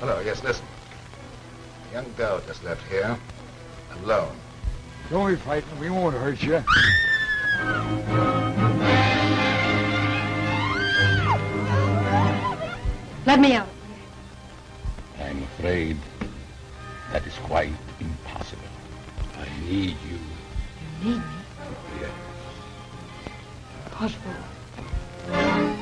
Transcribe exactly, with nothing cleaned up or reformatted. Hello, yes, listen. A young girl just left here, alone. Don't be frightened. We won't hurt you. Let me out. I'm afraid that is quite impossible. I need you. You need me? Yes. What for?